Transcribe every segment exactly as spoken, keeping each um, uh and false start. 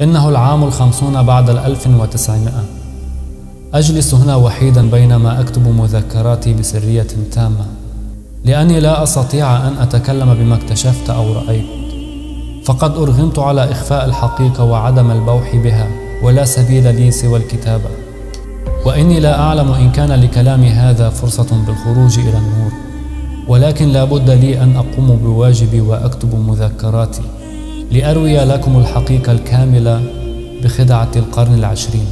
إنه العام الخمسون بعد الألف وتسعمائة. أجلس هنا وحيدا بينما أكتب مذكراتي بسرية تامة، لأني لا أستطيع أن أتكلم بما اكتشفت أو رأيت، فقد أرغمت على إخفاء الحقيقة وعدم البوح بها، ولا سبيل لي سوى الكتابة، وإني لا أعلم إن كان لكلامي هذا فرصة بالخروج إلى النور، ولكن لا بد لي أن أقوم بواجبي وأكتب مذكراتي لأروي لكم الحقيقة الكاملة بخدعة القرن العشرين.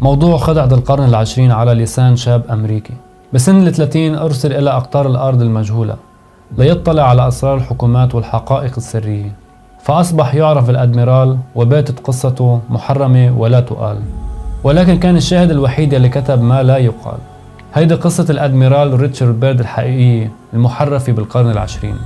موضوع خدعة القرن العشرين على لسان شاب أمريكي بسن الثلاثين أرسل إلى أقطار الأرض المجهولة ليطلع على أسرار الحكومات والحقائق السرية، فأصبح يعرف الأدميرال، وباتت قصته محرمة ولا تقال، ولكن كان الشاهد الوحيد اللي كتب ما لا يقال. هيدي قصة الأدميرال ريتشارد بيرد الحقيقية المحرفة بالقرن العشرين.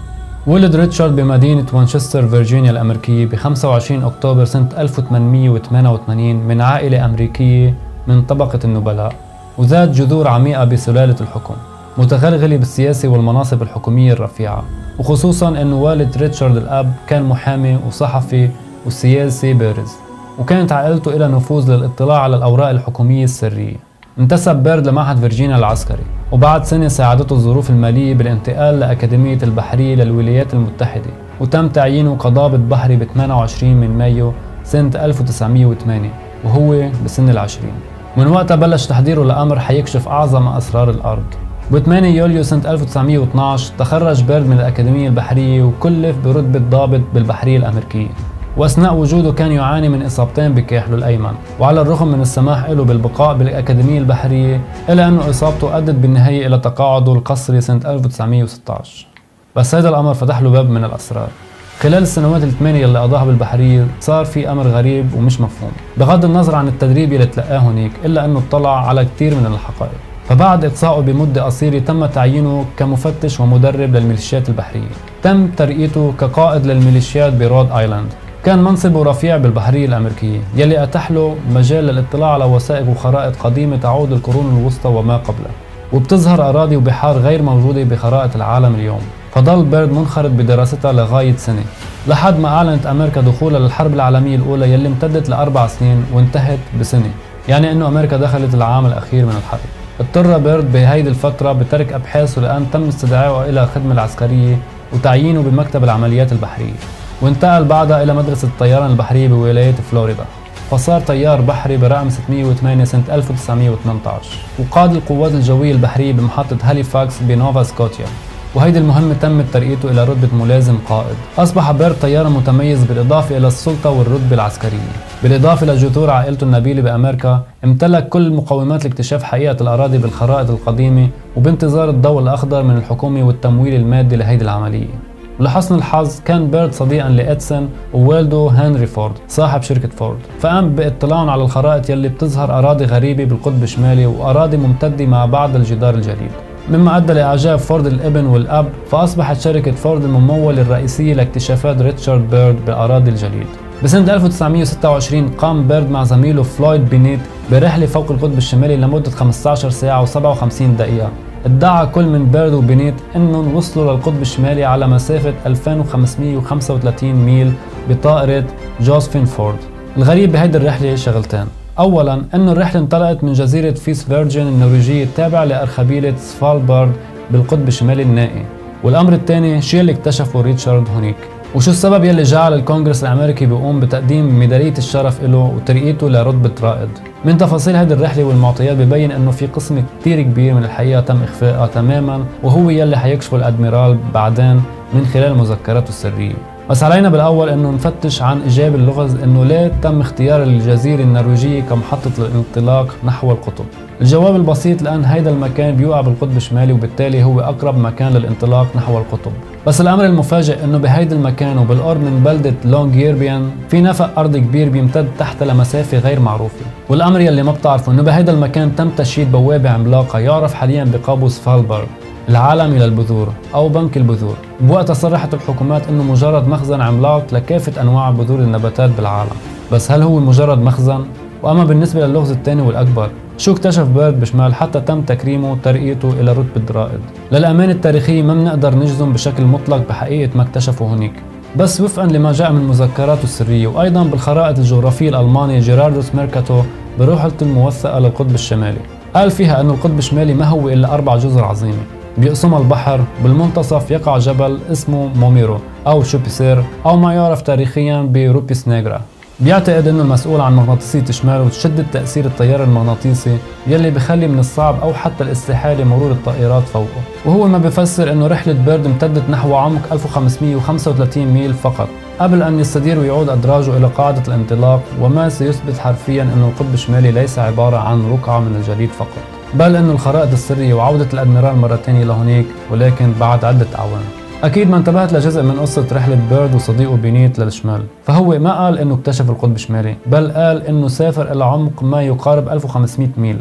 ولد ريتشارد بمدينة وانشستر فيرجينيا الأمريكية ب خمسة وعشرين أكتوبر سنة ألف وثمانمائة وثمانية وثمانين من عائلة أمريكية من طبقة النبلاء، وذات جذور عميقة بسلالة الحكم، متغلغلة بالسياسة والمناصب الحكومية الرفيعة، وخصوصا أن والد ريتشارد الأب كان محامي وصحفي وسياسي بارز، وكانت عائلته إلى نفوذ للاطلاع على الأوراق الحكومية السرية. انتسب بيرد لمعهد فيرجينيا العسكري، وبعد سنة ساعدته الظروف المالية بالانتقال لأكاديمية البحرية للولايات المتحدة، وتم تعيينه كضابط بحري ب ثمانية وعشرين من مايو سنة ألف وتسعمائة وثمانية وهو بسن العشرين. من وقتها بلش تحضيره لأمر حيكشف أعظم أسرار الأرض. ب ثمانية يوليو سنة ألف وتسعمائة واثني عشر تخرج بيرد من الأكاديمية البحرية وكلف برتبة ضابط بالبحرية الأمريكية، وأثناء وجوده كان يعاني من إصابتين بكاحله الأيمن، وعلى الرغم من السماح له بالبقاء بالأكاديمية البحرية إلا أنه إصابته أدت بالنهاية إلى تقاعده القسري سنة ألف وتسعمائة وستة عشر. بس هذا الأمر فتح له باب من الأسرار. خلال السنوات الثمانية اللي قضاها بالبحرية صار في أمر غريب ومش مفهوم، بغض النظر عن التدريب اللي تلقاه هناك، إلا أنه اطلع على كثير من الحقائق. فبعد إقصائه بمدة قصيرة تم تعيينه كمفتش ومدرب للميليشيات البحرية. تم ترقيته كقائد للميليشيات برود آيلاند. كان منصبه رفيع بالبحرية الأمريكية يلي أتاح له مجال للاطلاع على وثائق وخرائط قديمة تعود القرون الوسطى وما قبلها، وبتظهر أراضي وبحار غير موجودة بخرائط العالم اليوم. فضل بيرد منخرط بدراستها لغاية سنة، لحد ما أعلنت أمريكا دخولها للحرب العالمية الأولى يلي امتدت لأربع سنين وانتهت بسنة، يعني إنه أمريكا دخلت العام الأخير من الحرب. اضطر بيرد بهيدي الفترة بترك أبحاثه لأن تم استدعائه إلى الخدمة العسكرية وتعيينه بمكتب العمليات البحرية، وانتقل بعدها إلى مدرسة الطيران البحرية بولاية فلوريدا، فصار طيار بحري برقم ستمائة وثمانية سنة ألف وتسعمائة وثمانية عشر، وقاد القوات الجوية البحرية بمحطة هاليفاكس بنوفا سكوتيا. وهيدي المهمة تمت ترقيته إلى رتبة ملازم قائد. أصبح بيرد طيارة متميز بالإضافة إلى السلطة والرتبة العسكرية. بالإضافة لجذور عائلته النبيلة بأمريكا، امتلك كل مقومات لاكتشاف حقيقة الأراضي بالخرائط القديمة، وبانتظار الضوء الأخضر من الحكومة والتمويل المادي لهيدي العملية. ولحسن الحظ كان بيرد صديقا لإدسون ووالده هنري فورد صاحب شركة فورد، فقام باطلاعهم على الخرائط يلي بتظهر أراضي غريبة بالقطب الشمالي وأراضي ممتدة مع بعض الجدار الجليد، مما أدى لإعجاب فورد الابن والأب، فأصبحت شركة فورد الممولة الرئيسية لاكتشافات ريتشارد بيرد بأراضي الجليد. بسنة ألف وتسعمائة وستة وعشرين قام بيرد مع زميله فلويد بينيت برحلة فوق القطب الشمالي لمدة خمسة عشر ساعة وسبعة وخمسين دقيقة. ادعى كل من بيرد وبينيت أنهم وصلوا للقطب الشمالي على مسافة ألفين وخمسمائة وخمسة وثلاثين ميل بطائرة جوزفين فورد. الغريب بهيدي الرحلة شغلتين. أولاً أن الرحلة انطلقت من جزيرة سبيتسبرغن النرويجية التابعة لأرخبيلة سفالبارد بالقطب الشمالي النائي، والأمر الثاني شيء اللي اكتشفه ريتشارد هونيك، وشو السبب يلي جعل الكونغرس الأمريكي بيقوم بتقديم ميدالية الشرف له وترقيته لرتبة رائد. من تفاصيل هذه الرحلة والمعطيات ببين أنه في قسم كتير كبير من الحقيقة تم إخفائها تماماً، وهو يلي حيكشفه الأدميرال بعدين من خلال مذكراته السرية. بس علينا بالأول أنه نفتش عن إجابة اللغز أنه ليه تم اختيار الجزيرة النرويجية كمحطة للانطلاق نحو القطب. الجواب البسيط لأن هيدا المكان بيقع بالقطب الشمالي وبالتالي هو أقرب مكان للانطلاق نحو القطب. بس الأمر المفاجئ أنه بهيدا المكان وبالقرب من بلدة لونغيربيان في نفق أرضي كبير بيمتد تحت لمسافة غير معروفة، والأمر يلي ما بتعرفه أنه بهيدا المكان تم تشييد بوابة عملاقة يعرف حاليا بقابوس سفالبارد. العالم إلى البذور أو بنك البذور. بوقتها صرحت الحكومات إنه مجرد مخزن عملاق لكافة أنواع بذور النباتات بالعالم، بس هل هو مجرد مخزن؟ وأما بالنسبة للغز الثاني والأكبر، شو اكتشف بيرد بشمال حتى تم تكريمه وترقيته إلى رتبة رائد؟ للأمانة التاريخية ما بنقدر نجزم بشكل مطلق بحقيقة ما اكتشفه هناك، بس وفقا لما جاء من مذكراته السرية وأيضا بالخرائط الجغرافية الألماني جيراردوس ميركاتو برحلته الموثقة للقطب الشمالي، قال فيها أن القطب الشمالي ما هو إلا أربع جزر عظيمة بيقسمها البحر، بالمنتصف يقع جبل اسمه موميرو أو شوبيسير أو ما يعرف تاريخيا بروبيس نيغرا. بيعتقد انه المسؤول عن مغناطيسية شماله وشدة تأثير التيار المغناطيسي يلي بخلي من الصعب او حتى الاستحالة مرور الطائرات فوقه، وهو ما بفسر انه رحلة بيرد امتدت نحو عمق ألف وخمسمئة وخمسة وثلاثين ميل فقط قبل ان يستدير ويعود ادراجه الى قاعدة الانطلاق، وما سيثبت حرفيا انه القطب الشمالي ليس عبارة عن رقعة من الجليد فقط، بل انه الخرائط السرية وعودة الادميرال مرة ثانية لهونيك ولكن بعد عدة اعوام. أكيد ما انتبهت لجزء من قصة رحلة بيرد وصديقه بينيت للشمال، فهو ما قال إنه اكتشف القطب الشمالي، بل قال إنه سافر إلى عمق ما يقارب ألف وخمسمئة ميل،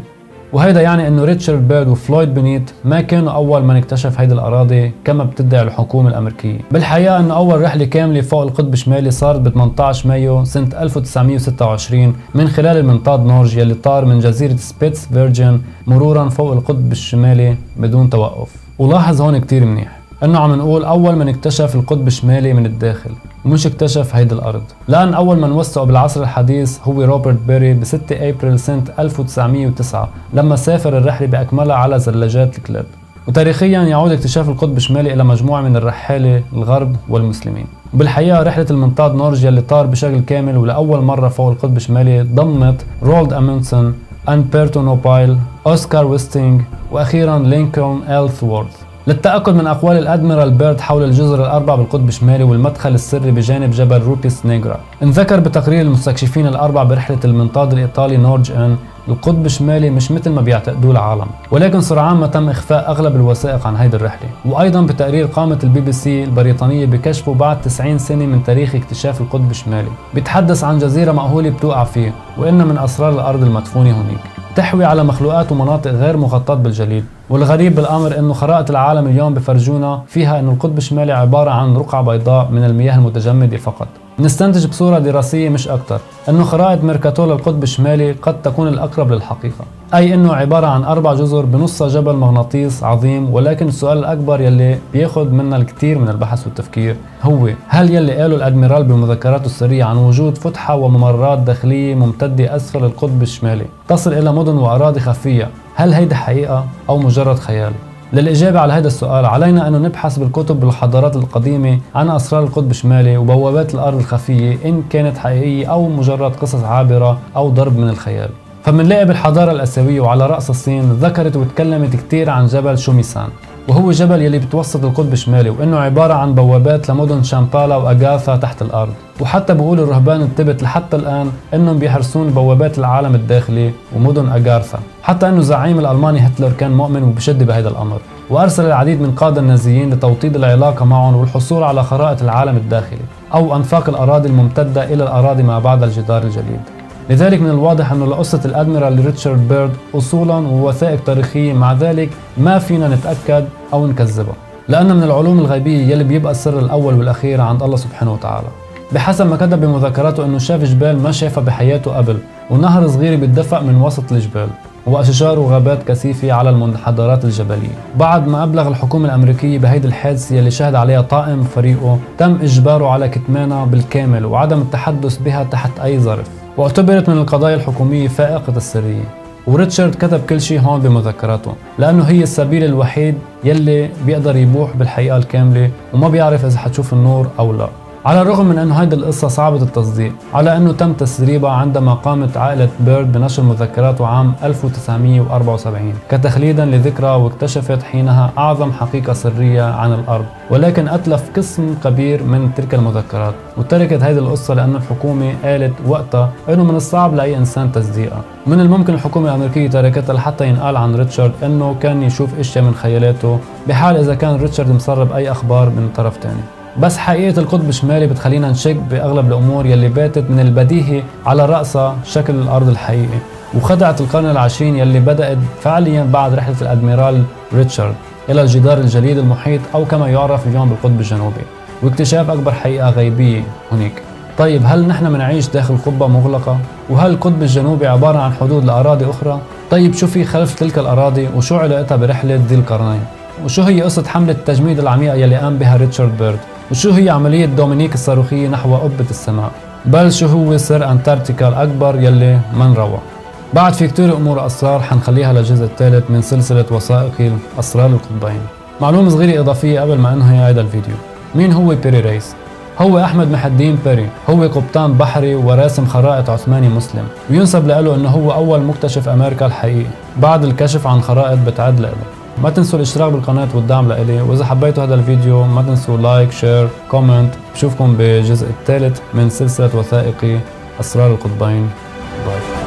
وهيدا يعني إنه ريتشارد بيرد وفلويد بنيت ما كانوا أول من اكتشف هيدي الأراضي كما بتدعي الحكومة الأمريكية. بالحقيقة إنه أول رحلة كاملة فوق القطب الشمالي صارت ب ثمانية عشر مايو سنة ألف وتسعمئة وستة وعشرين من خلال المنطاد نورج يلي طار من جزيرة سبيتسبرجن مرورا فوق القطب الشمالي بدون توقف. ولاحظ هون كتير منيح انه عم نقول اول من اكتشف القطب الشمالي من الداخل ومش اكتشف هيدي الارض، لان اول من وسعه بالعصر الحديث هو روبرت بيري ب ستة أبريل سنة ألف وتسعمئة وتسعة لما سافر الرحلة باكملها على زلاجات الكلاب. وتاريخيا يعود اكتشاف القطب الشمالي الى مجموعة من الرحالة الغرب والمسلمين. بالحقيقة رحلة المنطاد نورج اللي طار بشكل كامل ولاول مرة فوق القطب الشمالي ضمت رولد اموندسن، ان بيرتونوبايل، اوسكار ويستينغ، واخيرا لينكولن إلسوورث. للتأكد من أقوال الأدميرال بيرد حول الجزر الأربع بالقطب الشمالي والمدخل السري بجانب جبل روبيس نيغرا، انذكر بتقرير المستكشفين الأربع برحلة المنطاد الإيطالي نورج أن القطب الشمالي مش مثل ما بيعتقدوه العالم، ولكن سرعان ما تم إخفاء أغلب الوثائق عن هيدي الرحلة، وأيضا بتقرير قامت البي بي سي البريطانية بكشفه بعد تسعين سنة من تاريخ اكتشاف القطب الشمالي، بيتحدث عن جزيرة مأهولة بتوقع فيه وإنها من أسرار الأرض المدفونة هناك، تحوي على مخلوقات ومناطق غير مغطاة بالجليد. والغريب بالامر انه خرائط العالم اليوم بفرجونا فيها انه القطب الشمالي عباره عن رقعه بيضاء من المياه المتجمده فقط. نستنتج بصوره دراسيه مش اكثر انه خرائط ميركاتو للقطب الشمالي قد تكون الاقرب للحقيقه، اي انه عباره عن اربع جزر بنصها جبل مغناطيس عظيم، ولكن السؤال الاكبر يلي بياخذ منا الكثير من البحث والتفكير هو هل يلي قاله الادميرال بمذكراته السريه عن وجود فتحه وممرات داخليه ممتده اسفل القطب الشمالي تصل الى مدن واراضي خفيه، هل هيدا حقيقة أو مجرد خيال؟ للإجابة على هذا السؤال علينا أن نبحث بالكتب بالحضارات القديمة عن أسرار القطب الشمالي وبوابات الأرض الخفية إن كانت حقيقية أو مجرد قصص عابرة أو ضرب من الخيال. فمنلاقي بالحضارة الآسيوية وعلى رأس الصين ذكرت وتكلمت كتير عن جبل شوميسان، وهو جبل يلي بتوسط القطب الشمالي وإنه عبارة عن بوابات لمدن شامبالا وأغاثا تحت الأرض، وحتى بقول الرهبان التبت لحتى الآن إنهم بيحرسون بوابات العالم الداخلي ومدن أغارثا، حتى إنه زعيم الألماني هتلر كان مؤمن وبشدة بهذا الأمر، وأرسل العديد من قادة النازيين لتوطيد العلاقة معهم والحصول على خرائط العالم الداخلي أو أنفاق الأراضي الممتدة إلى الأراضي ما بعد الجدار الجليد. لذلك من الواضح أن لقصة الأدميرال ريتشارد بيرد أصولا ووثائق تاريخية، مع ذلك ما فينا نتأكد أو نكذبها، لأن من العلوم الغيبية يلي بيبقى السر الأول والأخير عند الله سبحانه وتعالى. بحسب ما كتب بمذكراته أنه شاف جبال ما شافها بحياته قبل، ونهر صغير بيتدفق من وسط الجبال، وأشجار وغابات كثيفة على المنحدرات الجبلية. بعد ما أبلغ الحكومة الأمريكية بهيدي الحادثة يلي شهد عليها طاقم فريقه، تم إجباره على كتمانها بالكامل وعدم التحدث بها تحت أي ظرف، واعتبرت من القضايا الحكومية فائقة السرية. وريتشارد كتب كل شيء هون بمذكراته لأنه هي السبيل الوحيد يلي بيقدر يبوح بالحقيقة الكاملة، وما بيعرف إذا حتشوف النور أو لا. على الرغم من أنه هيدي القصة صعبة التصديق، على أنه تم تسريبها عندما قامت عائلة بيرد بنشر مذكراته عام ألف وتسعمئة وأربعة وسبعين كتخليدا لذكرى، واكتشفت حينها أعظم حقيقة سرية عن الأرض، ولكن أتلف قسم كبير من تلك المذكرات، وتركت هيدي القصة لأن الحكومة قالت وقتها أنه من الصعب لأي إنسان تصديقها. من الممكن الحكومة الأمريكية تركتها لحتى ينقال عن ريتشارد أنه كان يشوف أشياء من خيالاته، بحال إذا كان ريتشارد مسرب أي أخبار من طرف تاني. بس حقيقة القطب الشمالي بتخلينا نشك بأغلب الأمور يلي باتت من البديهي على رأسها شكل الأرض الحقيقي، وخدعت القرن العشرين يلي بدأت فعليا بعد رحلة الأدميرال ريتشارد، إلى الجدار الجليد المحيط أو كما يعرف اليوم بالقطب الجنوبي، واكتشاف أكبر حقيقة غيبية هناك. طيب هل نحن بنعيش داخل قبة مغلقة؟ وهل القطب الجنوبي عبارة عن حدود لأراضي أخرى؟ طيب شو في خلف تلك الأراضي وشو علاقتها برحلة ذي القرنين؟ وشو هي قصة حملة التجميد العميقة يلي قام بها ريتشارد بيرد؟ وشو هي عملية دومينيك الصاروخية نحو قبة السماء؟ بل شو هو سر أنتاركتيكا الأكبر يلي ما نروى؟ بعد في كتير أمور أسرار حنخليها للجزء الثالث من سلسلة وثائقي أسرار القطبين. معلومة صغيرة إضافية قبل ما أنهي هذا الفيديو. مين هو بيري ريس؟ هو أحمد محي الدين بيري، هو قبطان بحري وراسم خرائط عثماني مسلم، وينسب له أنه هو أول مكتشف أمريكا الحقيقي بعد الكشف عن خرائط بتعد له. ما تنسوا الاشتراك بالقناة والدعم لإلي، وإذا حبيتوا هذا الفيديو ما تنسوا لايك، شير، كومنت. بشوفكم بالجزء الثالث من سلسلة وثائقي أسرار القطبين. باي.